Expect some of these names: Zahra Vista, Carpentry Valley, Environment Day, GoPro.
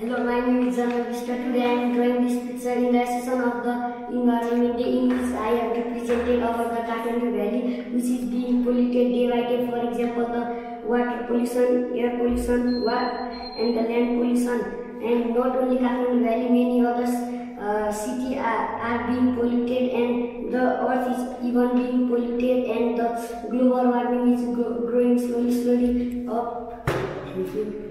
Hello, my name is Zahra Vista. Today I am drawing this picture in the session of the Environment Day, in which I have represented over the Carpentry Valley, which is being polluted day by day. For example, the water pollution, air pollution, and the land pollution. And not only Carpentry Valley, many other cities are being polluted, and the earth is even being polluted, and the global warming is growing slowly up.